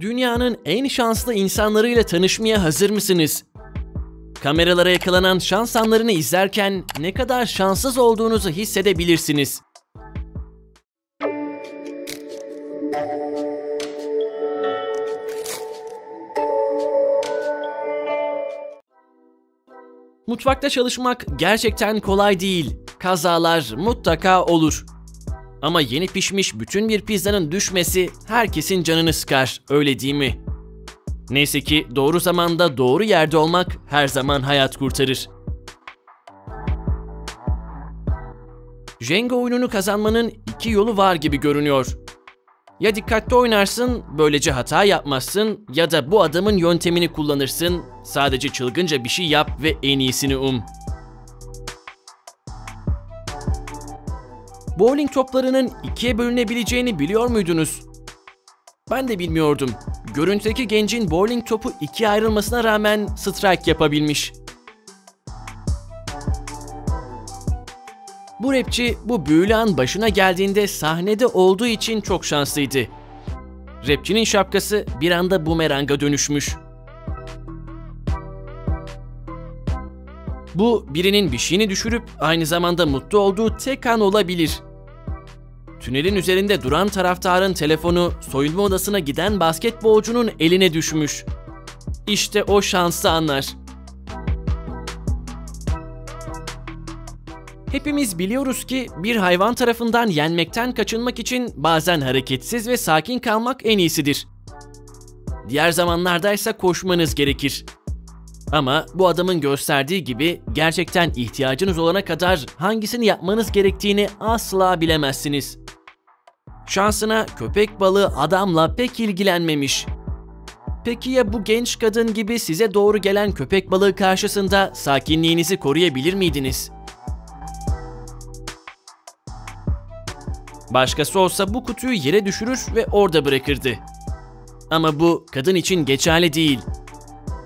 Dünyanın en şanslı insanlarıyla tanışmaya hazır mısınız? Kameralara yakalanan şans anlarını izlerken ne kadar şanssız olduğunuzu hissedebilirsiniz. Mutfakta çalışmak gerçekten kolay değil. Kazalar mutlaka olur. Ama yeni pişmiş bütün bir pizzanın düşmesi herkesin canını sıkar, öyle değil mi? Neyse ki doğru zamanda doğru yerde olmak her zaman hayat kurtarır. Jenga oyununu kazanmanın iki yolu var gibi görünüyor. Ya dikkatli oynarsın, böylece hata yapmazsın, ya da bu adamın yöntemini kullanırsın, sadece çılgınca bir şey yap ve en iyisini um. Bowling toplarının ikiye bölünebileceğini biliyor muydunuz? Ben de bilmiyordum. Görüntüdeki gencin bowling topu ikiye ayrılmasına rağmen strike yapabilmiş. Bu rapçi bu büyülü an başına geldiğinde sahnede olduğu için çok şanslıydı. Rapçinin şapkası bir anda bumeranga dönüşmüş. Bu birinin bir şeyini düşürüp aynı zamanda mutlu olduğu tek an olabilir. Tünelin üzerinde duran taraftarın telefonu soyunma odasına giden basketbolcunun eline düşmüş. İşte o şanslı anlar. Hepimiz biliyoruz ki bir hayvan tarafından yenmekten kaçınmak için bazen hareketsiz ve sakin kalmak en iyisidir. Diğer zamanlardaysa koşmanız gerekir. Ama bu adamın gösterdiği gibi gerçekten ihtiyacınız olana kadar hangisini yapmanız gerektiğini asla bilemezsiniz. Şansına köpek balığı adamla pek ilgilenmemiş. Peki ya bu genç kadın gibi size doğru gelen köpek balığı karşısında sakinliğinizi koruyabilir miydiniz? Başkası olsa bu kutuyu yere düşürür ve orada bırakırdı. Ama bu kadın için geçerli değil.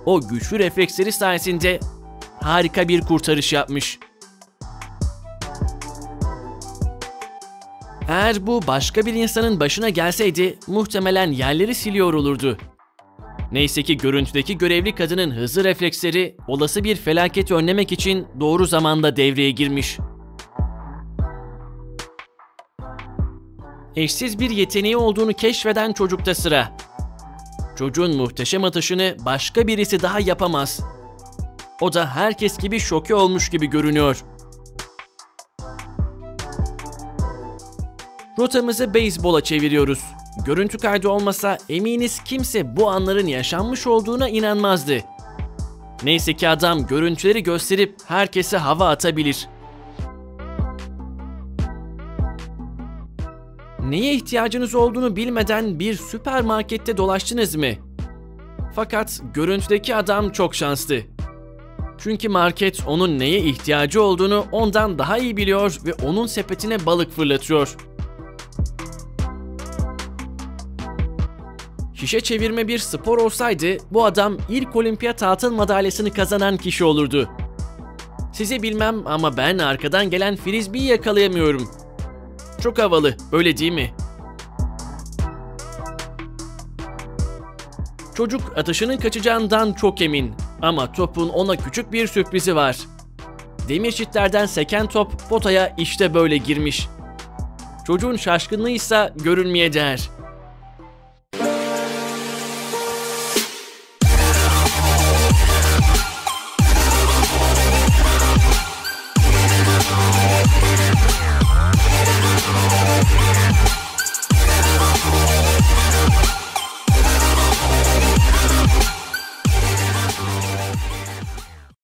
O güçlü refleksleri sayesinde harika bir kurtarış yapmış. Eğer bu başka bir insanın başına gelseydi muhtemelen yerleri siliyor olurdu. Neyse ki görüntüdeki görevli kadının hızlı refleksleri olası bir felaketi önlemek için doğru zamanda devreye girmiş. Eşsiz bir yeteneği olduğunu keşfeden çocukta sıra. Çocuğun muhteşem atışını başka birisi daha yapamaz. O da herkes gibi şoke olmuş gibi görünüyor. Rotamızı beyzbola çeviriyoruz. Görüntü kaydı olmasa eminiz kimse bu anların yaşanmış olduğuna inanmazdı. Neyse ki adam görüntüleri gösterip herkese hava atabilir. Neye ihtiyacınız olduğunu bilmeden bir süpermarkette dolaştınız mı? Fakat görüntüdeki adam çok şanslı. Çünkü market onun neye ihtiyacı olduğunu ondan daha iyi biliyor ve onun sepetine balık fırlatıyor. Şişe çevirme bir spor olsaydı bu adam ilk olimpiyat altın madalyasını kazanan kişi olurdu. Sizi bilmem ama ben arkadan gelen frisbee'yi yakalayamıyorum. Çok havalı, öyle değil mi? Çocuk atışının kaçacağından çok emin ama topun ona küçük bir sürprizi var. Demir çitlerden seken top potaya işte böyle girmiş. Çocuğun şaşkınlığı ise görülmeye değer.